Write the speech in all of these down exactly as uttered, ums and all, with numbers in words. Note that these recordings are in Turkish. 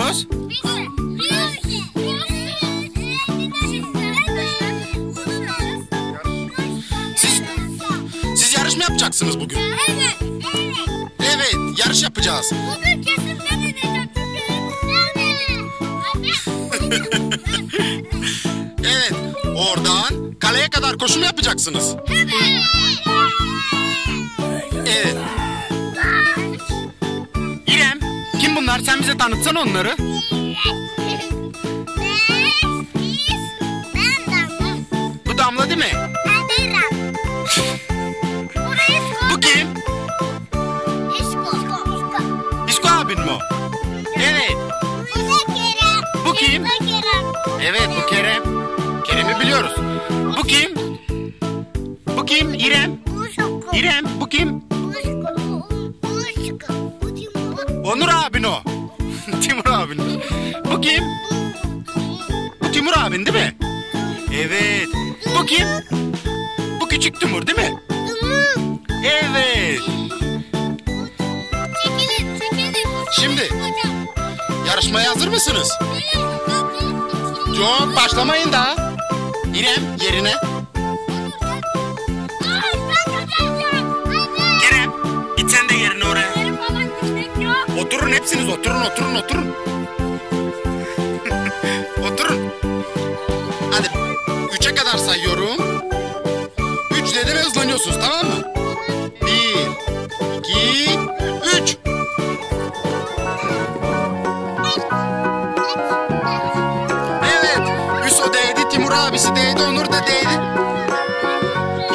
yapıyorsunuz? Siz, siz yarış mı yapacaksınız bugün? Evet, evet. Evet, yarış yapacağız. Bugün kesin ben edeceğim. Evet, oradan kaleye kadar koşu mu yapacaksınız? Evet. Evet. İrem, kim bunlar? Sen bize tanıtsana onları. Bu Damla değil mi? Bu kim? İşko abin mi o? Evet. Bu kim? Evet, bu Kerem. Kerem'i biliyoruz. Bu kim? Bu kim? İrem. İrem, bu kim? Onur abin o. Timur abin. Bu kim? Bu Timur abin değil mi? Evet. Bu kim? Bu küçük Timur değil mi? Evet. Şimdi yarışmaya hazır mısınız? Yok, başlamayın daha. İrem yerine. Kerem, git sen de yerine oraya. Oturun hepsiniz, oturun, oturun, oturun. Oturun. Hadi, üçe kadar sayıyorum. Üç dedim ve hızlanıyorsunuz, tamam mı? Bir, iki, üç. Evet, Hüso değdi, Timur abisi değdi, Onur da değdi.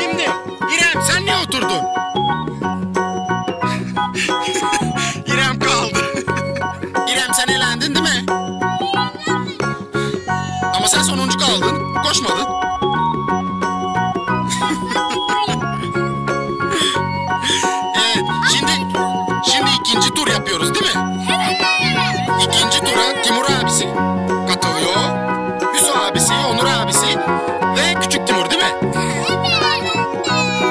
Şimdi, İrem sen niye oturdun? İrem kaldı. İrem sen elendin değil mi? Ama sen sonuncu kaldın, koşmadın. Evet, şimdi şimdi ikinci tur yapıyoruz değil mi? İkinci tura Timur abisi katılıyor. Hüso abisi, Onur abisi ve küçük Timur değil mi?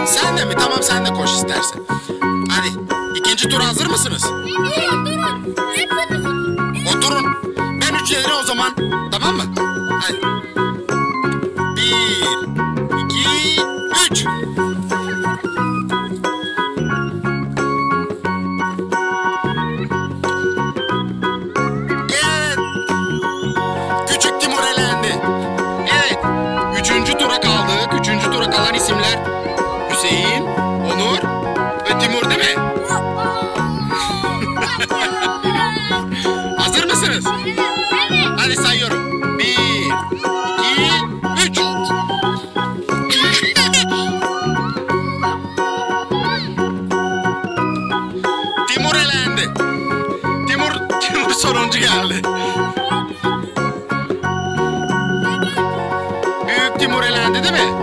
Sen de mi? Tamam, sen de koş istersen. Hadi, ikinci tura hazır mısınız? Oturun. Ben üç yere o zaman. Tamam mı? Hadi. Bir, iki, üç. Evet. Küçük Timur elendi. Evet. Üçüncü tura kaldık. Üçüncü tura kalan isimler Hüseyin, Onur ve Timur değil mi? Hazır mısınız? Evet. Hadi sayıyorum. Bir, iki, üç. Timur elendi. Timur, Timur sonuncu geldi. Büyük Timur elendi değil mi?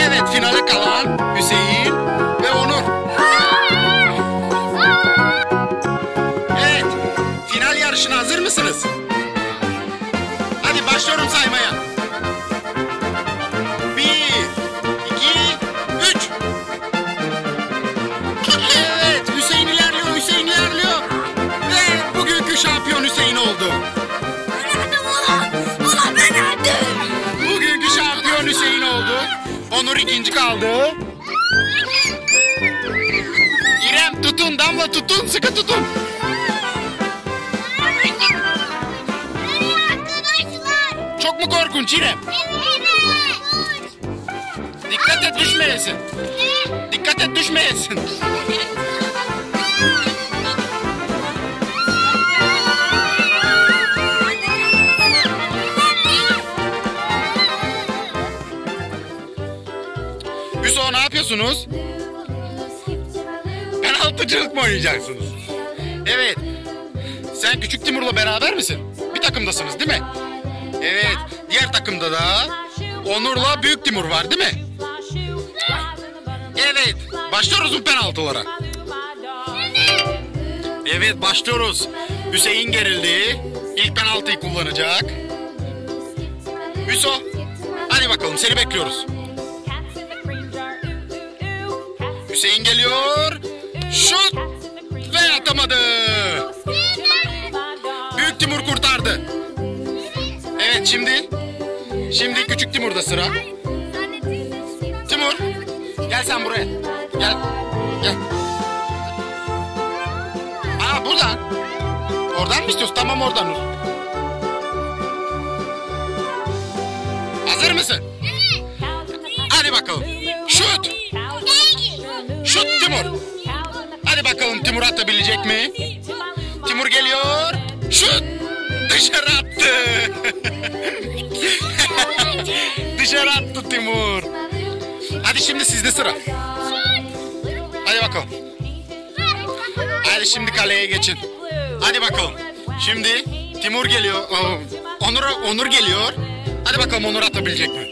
Evet, finale kalan Hüseyin ve Onur. Evet, final yarışına hazır mısınız? Hadi başlıyorum saymaya. Bir, iki, üç. Evet, Hüseyin ilerliyor, Hüseyin ilerliyor. Ve bugünkü şampiyon Hüseyin oldu. Bugünkü şampiyon Hüseyin oldu. Onur ikinci kaldı. İrem tutun, Damla tutun, sıkı tutun. Arkadaşlar. Çok mu korkunç İrem? Evet. Dikkat et düşmeyesin. Dikkat et düşmeyesin. Hüso, ne yapıyorsunuz? Penaltıcılık mı oynayacaksınız? Evet. Sen küçük Timur'la beraber misin? Bir takımdasınız değil mi? Evet. Diğer takımda da Onur'la büyük Timur var değil mi? Evet. Başlıyoruz bu penaltılara. Evet, başlıyoruz. Hüseyin gerildi. İlk penaltıyı kullanacak. Hüso, hadi bakalım, seni bekliyoruz. Hüseyin geliyor. Şut ve atamadı. Büyük Timur kurtardı. Evet şimdi. Şimdi küçük Timur'da sıra. Timur gel sen buraya. Gel. Gel. Aa buradan. Oradan mı istiyorsun? Tamam oradan. Hazır mısın? Evet. Hadi bakalım. Şut. Şut Timur. Hadi bakalım Timur atabilecek mi? Timur geliyor. Şut. Dışarı attı. Dışarı attı Timur. Hadi şimdi sizde sıra. Hadi bakalım. Hadi şimdi kaleye geçin. Hadi bakalım. Şimdi Timur geliyor. Onur, Onur geliyor. Hadi bakalım Onur atabilecek mi?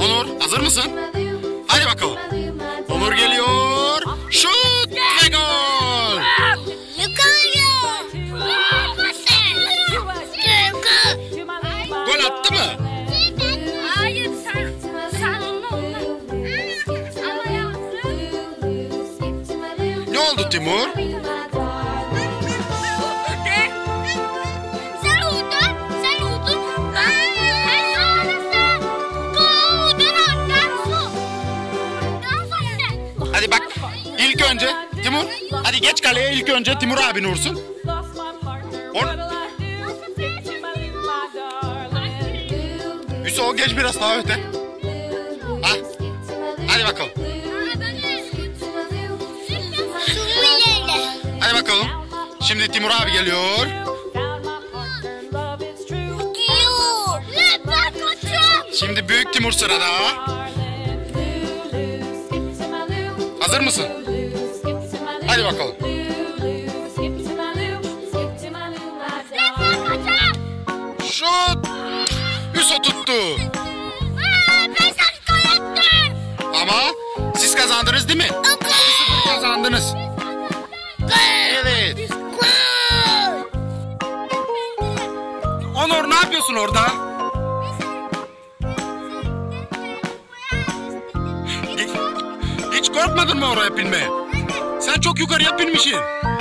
Onur hazır mısın? Hadi bakalım. Onur geliyor. Şut ve gol. Gol attı mı? Hayır sen. Ne oldu Timur? Hadi bak ilk önce Timur, hadi geç kaleye, ilk önce Timur abin vursun. On... Hüso geç biraz daha öte. Ha. Hadi bakalım. Hadi bakalım. Şimdi Timur abi geliyor. Şimdi büyük Timur sırada. Hazır mısın? Hadi bakalım. Şut! Hüso tuttu. Ama siz kazandınız değil mi? iki sıfır kazandınız. Evet. Onur ne yapıyorsun orada? Korkmadın mı oraya binmeye? Sen çok yukarıya binmişsin.